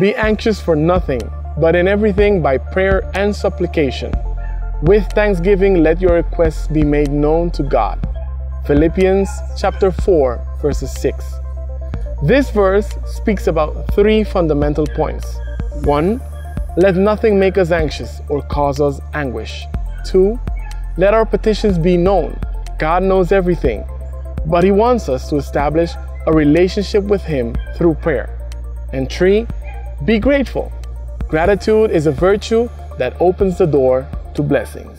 Be anxious for nothing, but in everything by prayer and supplication. With thanksgiving, let your requests be made known to God. Philippians chapter 4, verses 6. This verse speaks about three fundamental points. 1. Let nothing make us anxious or cause us anguish. 2. Let our petitions be known. God knows everything, but He wants us to establish a relationship with Him through prayer. And 3. Be grateful. Gratitude is a virtue that opens the door to blessings.